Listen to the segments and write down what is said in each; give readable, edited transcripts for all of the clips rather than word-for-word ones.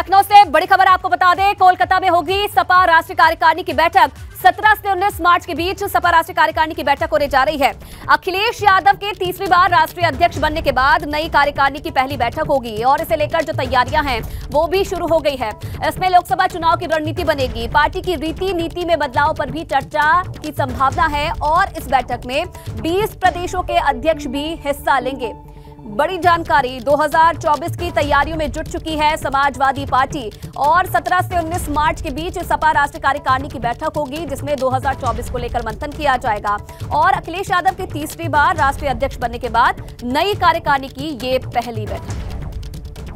लखनऊ से बड़ी खबर आपको बता दें, कोलकाता में होगी सपा राष्ट्रीय कार्यकारिणी की बैठक। 17 से 19 मार्च के बीच सपा राष्ट्रीय कार्यकारिणी की बैठक होने जा रही है। अखिलेश यादव के तीसरी बार राष्ट्रीय अध्यक्ष बनने के बाद नई कार्यकारिणी की पहली बैठक होगी और इसे लेकर जो तैयारियां हैं वो भी शुरू हो गई है। इसमें लोकसभा चुनाव की रणनीति बनेगी, पार्टी की रीति नीति में बदलाव पर भी चर्चा की संभावना है और इस बैठक में 20 प्रदेशों के अध्यक्ष भी हिस्सा लेंगे। बड़ी जानकारी, 2024 की तैयारियों में जुट चुकी है समाजवादी पार्टी और 17 से 19 मार्च के बीच सपा राष्ट्रीय कार्यकारिणी की बैठक होगी जिसमें 2024 को लेकर मंथन किया जाएगा और अखिलेश यादव के तीसरी बार राष्ट्रीय अध्यक्ष बनने के बाद नई कार्यकारिणी की ये पहली बैठक है।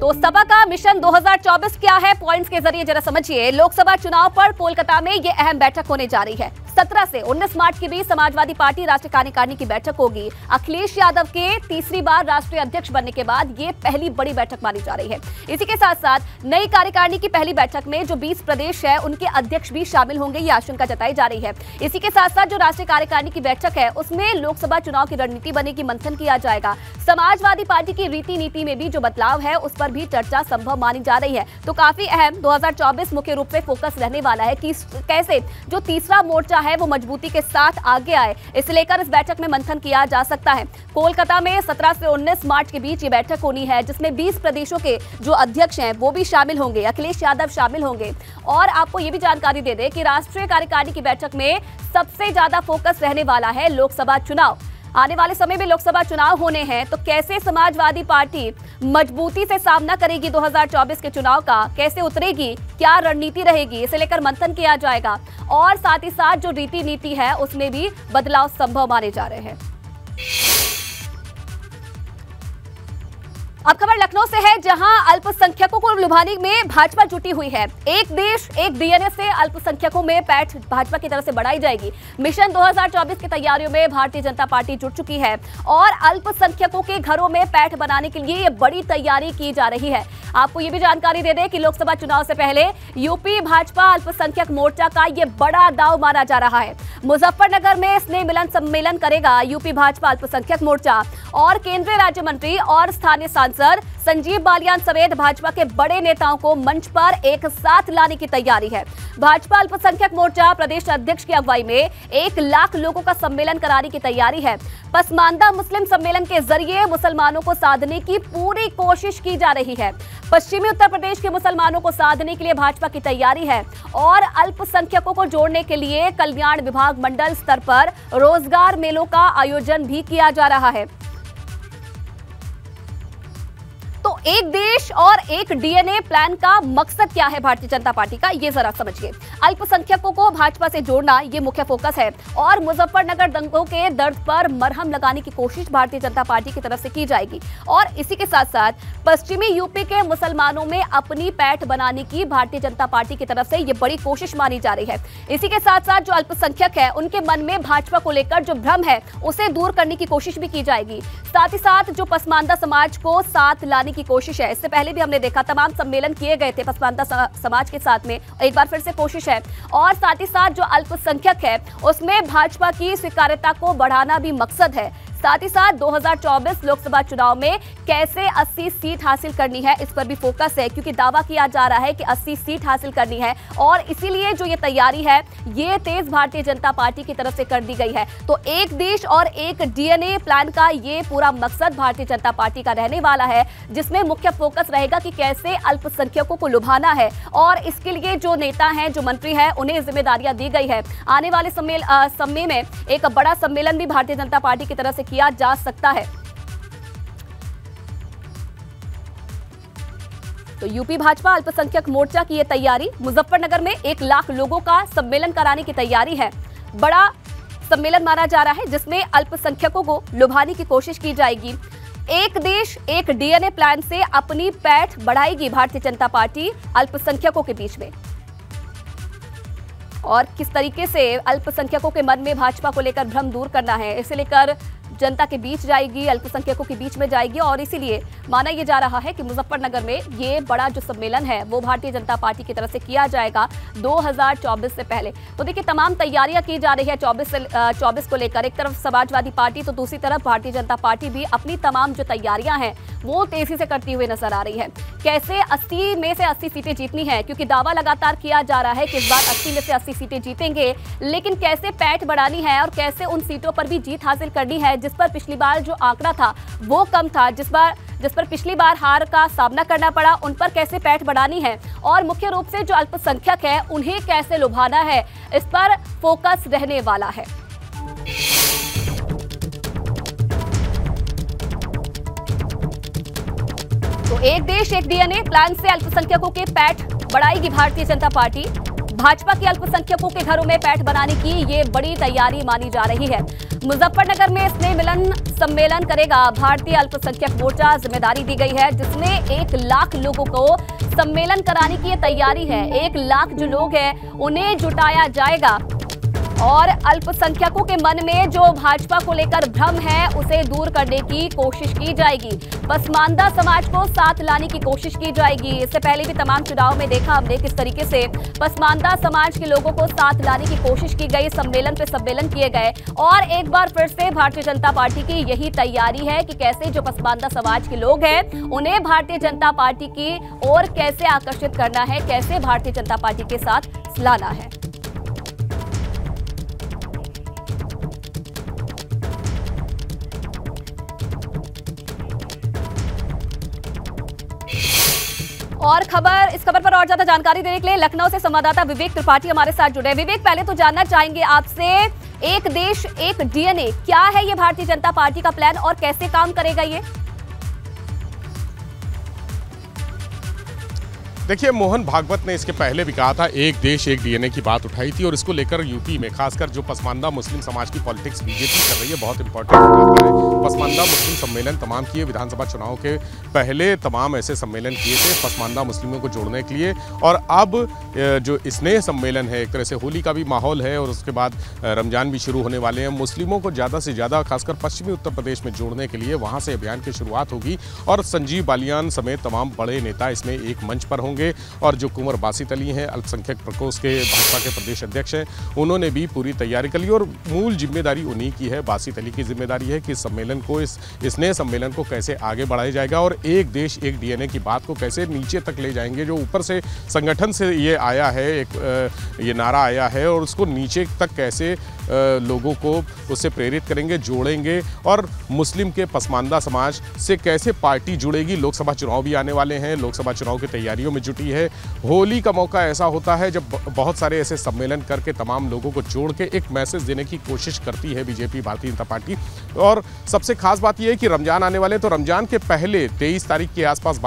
तो सपा का मिशन 2024 क्या है, पॉइंट्स के जरिए जरा समझिए। लोकसभा चुनाव पर कोलकाता में ये अहम बैठक होने जा रही है। 17 से 19 मार्च के बीच समाजवादी पार्टी राष्ट्रीय कार्यकारिणी की बैठक होगी। अखिलेश यादव के तीसरी बार राष्ट्रीय अध्यक्ष बनने के बाद ये पहली बड़ी बैठक मानी जा रही है। इसी के साथ साथ नई कार्यकारिणी की पहली बैठक में जो 20 प्रदेश है उनके अध्यक्ष भी शामिल होंगे, ये आशंका जताई जा रही है। इसी के साथ साथ जो राष्ट्रीय कार्यकारिणी की बैठक है उसमें लोकसभा चुनाव की रणनीति बनेगी, मंथन किया जाएगा। समाजवादी पार्टी की रीति नीति में भी जो बदलाव है उस पर भी चर्चा संभव मानी जा रही है। तो काफी अहम 2024 मुख्य रूप से फोकस रहने वाला है कि कैसे जो तीसरा मोर्चा है वो मजबूती के साथ आगे आए, इसे लेकर इस बैठक में मंथन किया जा सकता है। कोलकाता में 17 से 19 मार्च के बीच ये बैठक होनी है जिसमें 20 प्रदेशों के जो अध्यक्ष हैं वो भी शामिल होंगे, अखिलेश यादव शामिल होंगे। और आपको ये भी जानकारी दे दें कि राष्ट्रीय कार्यकारिणी की बैठक में सबसे ज्यादा फोकस रहने वाला है लोकसभा चुनाव। आने वाले समय में लोकसभा चुनाव होने हैं, तो कैसे समाजवादी पार्टी मजबूती से सामना करेगी 2024 के चुनाव का, कैसे उतरेगी, क्या रणनीति रहेगी, इसे लेकर मंथन किया जाएगा। और साथ ही साथ जो रीति नीति है उसमें भी बदलाव संभव माने जा रहे हैं। अब खबर लखनऊ से है, जहां अल्पसंख्यकों को लुभाने में भाजपा जुटी हुई है। एक देश एक डीएनए से अल्पसंख्यकों में पैठ भाजपा की तरफ से बढ़ाई जाएगी। मिशन 2024 की तैयारियों में भारतीय जनता पार्टी जुट चुकी है और अल्पसंख्यकों के घरों में पैठ बनाने के लिए ये बड़ी तैयारी की जा रही है। आपको ये भी जानकारी दे दें कि लोकसभा चुनाव से पहले यूपी भाजपा अल्पसंख्यक मोर्चा का ये बड़ा दांव माना जा रहा है। मुजफ्फरनगर में स्नेह मिलन सम्मेलन करेगा यूपी भाजपा अल्पसंख्यक मोर्चा और केंद्रीय राज्य मंत्री और स्थानीय सांसद संजीव बालियान समेत भाजपा के बड़े नेताओं को मंच पर एक साथ लाने की तैयारी है। भाजपा अल्पसंख्यक मोर्चा प्रदेश अध्यक्ष की अगुवाई में 1 लाख लोगों का सम्मेलन कराने की तैयारी है। पसमानदा मुस्लिम सम्मेलन के जरिए मुसलमानों को साधने की पूरी कोशिश की जा रही है। पश्चिमी उत्तर प्रदेश के मुसलमानों को साधने के लिए भाजपा की तैयारी है और अल्पसंख्यकों को जोड़ने के लिए कल्याण विभाग मंडल स्तर पर रोजगार मेलों का आयोजन भी किया जा रहा है। तो एक देश और एक डीएनए प्लान का मकसद क्या है भारतीय जनता पार्टी का, ये जरा समझिए। अल्पसंख्यकों को भाजपा से जोड़ना ये मुख्य फोकस है और मुजफ्फरनगर दंगों के दर्द पर मरहम लगाने की कोशिश भारतीय जनता पार्टी की तरफ से की जाएगी। और इसी के साथ साथ पश्चिमी यूपी के मुसलमानों में अपनी पैठ बनाने की भारतीय जनता पार्टी की तरफ से ये बड़ी कोशिश मानी जा रही है। इसी के साथ साथ जो अल्पसंख्यक है उनके मन में भाजपा को लेकर जो भ्रम है उसे दूर करने की कोशिश भी की जाएगी। साथ ही साथ जो पसमानदा समाज को साथ लाने की कोशिश है, इससे पहले भी हमने देखा तमाम सम्मेलन किए गए थे पसमानदा समाज के साथ में, एक बार फिर से कोशिश है। और साथ ही साथ जो अल्पसंख्यक है उसमें भाजपा की स्वीकार्यता को बढ़ाना भी मकसद है। साथ ही साथ 2024 लोकसभा चुनाव में कैसे 80 सीट हासिल करनी है इस पर भी फोकस है, क्योंकि दावा किया जा रहा है कि 80 सीट हासिल करनी है और इसीलिए जो ये तैयारी है ये तेज भारतीय जनता पार्टी की तरफ से कर दी गई है। तो एक देश और एक डीएनए प्लान का ये पूरा मकसद भारतीय जनता पार्टी का रहने वाला है, जिसमें मुख्य फोकस रहेगा कि कैसे अल्पसंख्यकों को लुभाना है और इसके लिए जो नेता हैं, जो मंत्री हैं, उन्हें जिम्मेदारियां दी गई है। आने वाले समय में एक बड़ा सम्मेलन भी भारतीय जनता पार्टी की तरफ से किया जा सकता है। तो यूपी भाजपा अल्पसंख्यक मोर्चा की यह तैयारी, मुजफ्फरनगर में 1 लाख लोगों का सम्मेलन कराने की तैयारी है। बड़ा सम्मेलन माना जा रहा है जिसमें अल्पसंख्यकों को लुभाने की कोशिश की जाएगी। एक देश एक डीएनए प्लान से अपनी पैठ बढ़ाएगी भारतीय जनता पार्टी अल्पसंख्यकों के बीच में और किस तरीके से अल्पसंख्यकों के मन में भाजपा को लेकर भ्रम दूर करना है, इसे लेकर जनता के बीच जाएगी, अल्पसंख्यकों के बीच में जाएगी और इसीलिए माना यह जा रहा है कि मुजफ्फरनगर में ये बड़ा जो सम्मेलन है वो भारतीय जनता पार्टी की तरफ से किया जाएगा 2024 से पहले। तो देखिए तमाम तैयारियां की जा रही है 24 को लेकर। एक तरफ समाजवादी पार्टी तो दूसरी तरफ भारतीय जनता पार्टी भी अपनी तमाम जो तैयारियां हैं वो तेजी से करती हुई नजर आ रही है। कैसे 80 में से 80 सीटें जीतनी है, क्योंकि दावा लगातार किया जा रहा है कि इस बार 80 में से 80 सीटें जीतेंगे, लेकिन कैसे पैठ बढ़ानी है और कैसे उन सीटों पर भी जीत हासिल करनी है जिस पर पिछली बार जो आंकड़ा था वो कम था, जिस पर पिछली बार हार का सामना करना पड़ा, उन पर कैसे पैठ बढ़ानी है और मुख्य रूप से जो अल्पसंख्यक है उन्हें कैसे लुभाना है, इस पर फोकस रहने वाला है। तो एक देश एक डीएनए प्लान से अल्पसंख्यकों के पैठ बढ़ाएगी भारतीय जनता पार्टी। भाजपा की अल्पसंख्यकों के घरों में पैठ बनाने की ये बड़ी तैयारी मानी जा रही है। मुजफ्फरनगर में स्नेह मिलन सम्मेलन करेगा भारतीय अल्पसंख्यक मोर्चा, जिम्मेदारी दी गई है जिसमें 1 लाख लोगों को सम्मेलन कराने की ये तैयारी है। 1 लाख जो लोग हैं उन्हें जुटाया जाएगा और अल्पसंख्यकों के मन में जो भाजपा को लेकर भ्रम है उसे दूर करने की कोशिश की जाएगी, पसमानदा समाज को साथ लाने की कोशिश की जाएगी। इससे पहले भी तमाम चुनाव में देखा हमने किस तरीके से पसमानदा समाज के लोगों को साथ लाने की कोशिश की गई, सम्मेलन पे सम्मेलन किए गए और एक बार फिर से भारतीय जनता पार्टी की यही तैयारी है कि कैसे जो पसमानदा समाज के लोग हैं उन्हें भारतीय जनता पार्टी की ओर कैसे आकर्षित करना है, कैसे भारतीय जनता पार्टी के साथ लाना है। और इस खबर पर और ज्यादा जानकारी देने के लिए लखनऊ से संवाददाता विवेक त्रिपाठी हमारे साथ जुड़े हैं। विवेक, पहले तो जानना चाहेंगे आपसे, एक देश एक डीएनए क्या है ये भारतीय जनता पार्टी का प्लान और कैसे काम करेगा ये? देखिए, मोहन भागवत ने इसके पहले भी कहा था, एक देश एक डीएनए की बात उठाई थी और इसको लेकर यूपी में खासकर जो पसमानदा मुस्लिम समाज की पॉलिटिक्स बीजेपी कर रही है बहुत इंपॉर्टेंट है। पसमानदा मुस्लिम सम्मेलन तमाम किए, विधानसभा चुनाव के पहले तमाम ऐसे सम्मेलन किए थे पसमानदा मुस्लिमों को जोड़ने के लिए और अब जो स्नेह सम्मेलन है, एक तरह से होली का भी माहौल है और उसके बाद रमज़ान भी शुरू होने वाले हैं, मुस्लिमों को ज़्यादा से ज़्यादा खासकर पश्चिमी उत्तर प्रदेश में जोड़ने के लिए वहाँ से अभियान की शुरुआत होगी और संजीव बालियान समेत तमाम बड़े नेता इसमें एक मंच पर होंगे और जो कुंवर बासित अली हैं अल्पसंख्यक प्रकोष्ठ के भाजपा के प्रदेश अध्यक्ष हैं, उन्होंने भी पूरी तैयारी कर ली और मूल जिम्मेदारी उन्हीं की है। बासित अली की जिम्मेदारी है कि सम्मेलन को इस नए सम्मेलन को कैसे आगे बढ़ाया जाएगा और एक देश एक डीएनए की बात को कैसे नीचे तक ले जाएंगे। जो ऊपर से संगठन से ये आया है, ये नारा आया है और उसको नीचे तक कैसे लोगों को उससे प्रेरित करेंगे, जोड़ेंगे और मुस्लिम के पसमानदा समाज से कैसे पार्टी जुड़ेगी। लोकसभा चुनाव भी आने वाले हैं, लोकसभा चुनाव की तैयारियों में जुटी है। होली का मौका ऐसा होता है जब बहुत सारे ऐसे सम्मेलन करके तमाम लोगों को जोड़ के एक मैसेज देने की कोशिश करती है बीजेपी, भारतीय जनता पार्टी। और सबसे खास बात यह है कि रमज़ान आने वाले, तो रमज़ान के पहले 23 तारीख के आसपास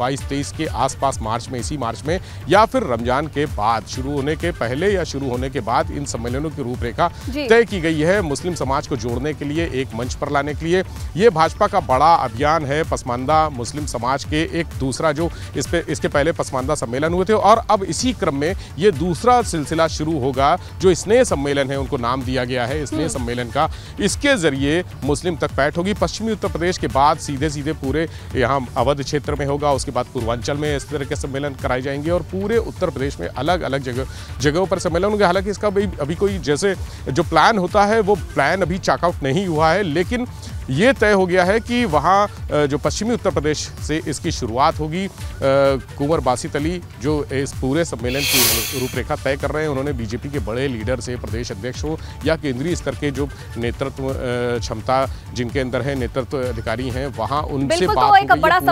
23 के आसपास मार्च में, इसी मार्च में या फिर रमज़ान के बाद शुरू होने के पहले या शुरू होने के बाद इन सम्मेलनों की रूपरेखा तय की गई है मुस्लिम समाज को जोड़ने के लिए, एक मंच पर लाने के लिए। ये भाजपा का बड़ा अभियान है पसमानदा मुस्लिम समाज के। एक दूसरा जो इसके पहले पसमानदा सम्मेलन हुए थे और अब इसी क्रम में ये दूसरा सिलसिला शुरू होगा जो स्नेह सम्मेलन है, उनको नाम दिया गया है स्नेह सम्मेलन का। इसके जरिए मुस्लिम तक पैठ होगी। पश्चिमी उत्तर प्रदेश के बाद सीधे सीधे पूरे यहाँ अवध क्षेत्र में होगा, उसके बाद पूर्वांचल में इस तरह के सम्मेलन कराए जाएंगे और पूरे उत्तर प्रदेश में अलग अलग जगहों पर सम्मेलन होंगे। हालांकि इसका अभी कोई जैसे जो प्लान होता है वो प्लान अभी चॉकआउट नहीं हुआ है, लेकिन ये तय हो गया है कि वहाँ जो पश्चिमी उत्तर प्रदेश से इसकी शुरुआत होगी। कुंवर बासित अली जो इस पूरे सम्मेलन की रूपरेखा तय कर रहे हैं, उन्होंने बीजेपी के बड़े लीडर से, प्रदेश अध्यक्ष हो या केंद्रीय स्तर के जो नेतृत्व क्षमता जिनके अंदर है, नेतृत्व अधिकारी हैं, वहाँ उनसे बात होगी।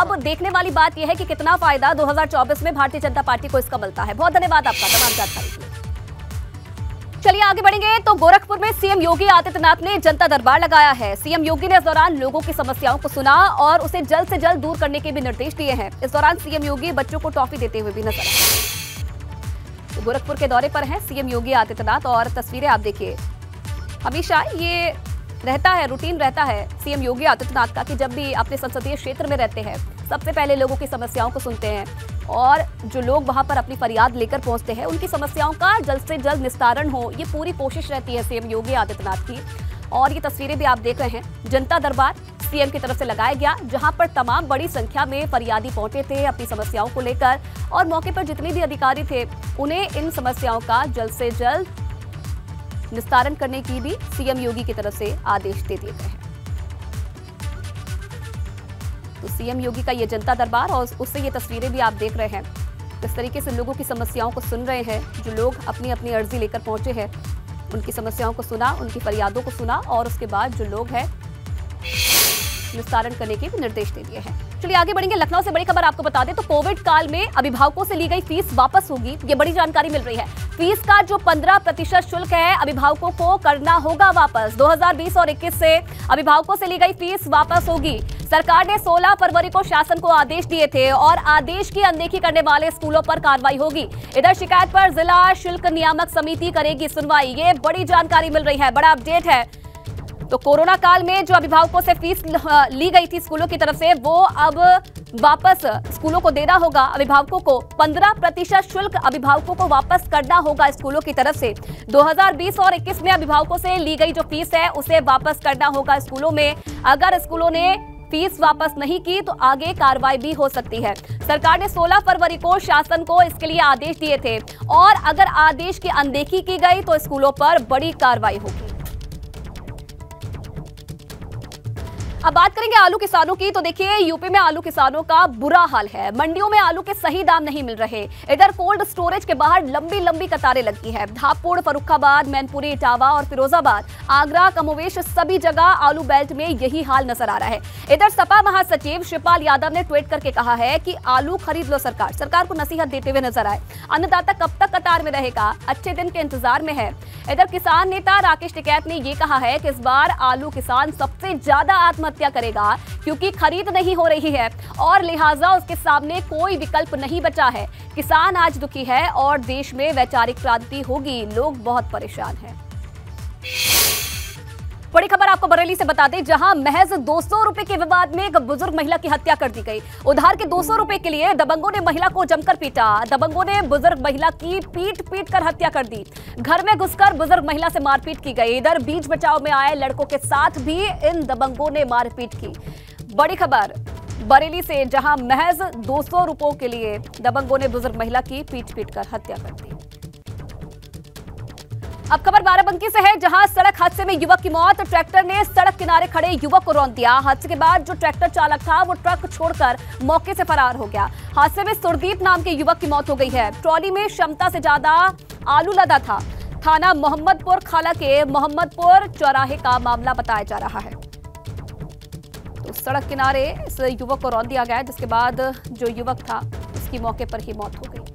अब देखने वाली बात यह है कि कितना फायदा 2024 में भारतीय जनता पार्टी को इसका मिलता है। बहुत धन्यवाद आपका तमाम जानकारी के लिए। चलिए आगे बढ़ेंगे तो गोरखपुर में सीएम योगी आदित्यनाथ ने जनता दरबार लगाया है। सीएम योगी ने इस दौरान लोगों की समस्याओं को सुना और उसे जल्द से जल्द दूर करने के भी निर्देश दिए हैं। इस दौरान सीएम योगी बच्चों को टॉफी देते हुए भी नजर आए। तो गोरखपुर के दौरे पर हैं सीएम योगी आदित्यनाथ और तस्वीरें आप देखिए। हमेशा ये रहता है, रूटीन रहता है सीएम योगी आदित्यनाथ का कि जब भी अपने संसदीय क्षेत्र में रहते हैं सबसे पहले लोगों की समस्याओं को सुनते हैं, और जो लोग वहां पर अपनी फरियाद लेकर पहुंचते हैं उनकी समस्याओं का जल्द से जल्द निस्तारण हो, ये पूरी कोशिश रहती है सीएम योगी आदित्यनाथ की। और ये तस्वीरें भी आप देख रहे हैं, जनता दरबार सीएम की तरफ से लगाया गया, जहां पर तमाम बड़ी संख्या में फरियादी पहुंचे थे अपनी समस्याओं को लेकर, और मौके पर जितने भी अधिकारी थे उन्हें इन समस्याओं का जल्द से जल्द निस्तारण करने की भी सीएम योगी की तरफ से आदेश दे दिए गए हैं। तो सीएम योगी का ये जनता दरबार और उससे ये तस्वीरें भी आप देख रहे हैं, किस तरीके से लोगों की समस्याओं को सुन रहे हैं। जो लोग अपनी अपनी अर्जी लेकर पहुंचे हैं उनकी समस्याओं को सुना, उनकी फरियादों को सुना, और उसके बाद जो लोग हैं निस्तारण करने के भी निर्देश दे दिए हैं। चलिए आगे बढ़ेंगे। लखनऊ से बड़ी खबर आपको बता दें तो कोविड काल में अभिभावकों से ली गई फीस वापस होगी, ये बड़ी जानकारी मिल रही है। फीस का जो 15% शुल्क है अभिभावकों को करना होगा वापस। 2020 और 21 से अभिभावकों से ली गई फीस वापस होगी। सरकार ने 16 फरवरी को शासन को आदेश दिए थे और आदेश की अनदेखी करने वाले स्कूलों पर कार्रवाई होगी। इधर शिकायत पर जिला शुल्क नियामक समिति करेगी सुनवाई, ये बड़ी जानकारी मिल रही है, बड़ा अपडेट है। तो कोरोना काल में जो अभिभावकों से फीस ली गई थी स्कूलों की तरफ से, वो अब वापस स्कूलों को देना होगा। अभिभावकों को 15% शुल्क अभिभावकों को वापस करना होगा स्कूलों की तरफ से। 2020 और 21 में अभिभावकों से ली गई जो फीस है उसे वापस करना होगा स्कूलों में। अगर स्कूलों ने फीस वापस नहीं की तो आगे कार्रवाई भी हो सकती है। सरकार ने 16 फरवरी को शासन को इसके लिए आदेश दिए थे और अगर आदेश की अनदेखी की गई तो स्कूलों पर बड़ी कार्रवाई होगी। अब बात करेंगे आलू किसानों की। तो देखिए यूपी में आलू किसानों का बुरा हाल है, मंडियों में आलू के सही दाम नहीं मिल रहे। इधर कोल्ड स्टोरेज के बाहर लंबी लंबी कतारें लगी हैं। धापुर, फरुखाबाद, मैनपुरी, इटावा और फिरोजाबाद, आगरा, कमोवेश, सभी जगह आलू बेल्ट में यही हाल नजर आ रहा है। इधर सपा महासचिव शिवपाल यादव ने ट्वीट करके कहा है कि आलू खरीद लो सरकार, सरकार को नसीहत देते हुए नजर आए। अन्नदाता कब तक कतार में रहेगा, अच्छे दिन के इंतजार में है। इधर किसान नेता राकेश टिकैत ने यह कहा है कि इस बार आलू किसान सबसे ज्यादा आत्महत्या करेगा क्योंकि खरीद नहीं हो रही है और लिहाजा उसके सामने कोई विकल्प नहीं बचा है। किसान आज दुखी है और देश में वैचारिक क्रांति होगी, लोग बहुत परेशान हैं। बड़ी खबर आपको बरेली से बता दें, जहां महज 200 रुपए के विवाद में एक बुजुर्ग महिला की हत्या कर दी गई। उधार के 200 रुपए के लिए दबंगों ने महिला को जमकर पीटा। दबंगों ने बुजुर्ग महिला की पीट पीट कर हत्या कर दी। घर में घुसकर बुजुर्ग महिला से मारपीट की गई। इधर बीच बचाव में आए लड़कों के साथ भी इन दबंगों ने मारपीट की। बड़ी खबर बरेली से, जहां महज 200 रुपयों के लिए दबंगों ने बुजुर्ग महिला की पीट पीट कर हत्या कर दी। अब खबर बाराबंकी से है, जहां सड़क हादसे में युवक की मौत। ट्रैक्टर ने सड़क किनारे खड़े युवक को रौंद दिया। हादसे के बाद जो ट्रैक्टर चालक था वो ट्रक छोड़कर मौके से फरार हो गया। हादसे में सुरदीप नाम के युवक की मौत हो गई है। ट्रॉली में क्षमता से ज्यादा आलू लदा था। थाना मोहम्मदपुर खाला के मोहम्मदपुर चौराहे का मामला बताया जा रहा है। तो सड़क किनारे इस युवक को रौंद दिया गया, जिसके बाद जो युवक था उसकी मौके पर ही मौत हो गई।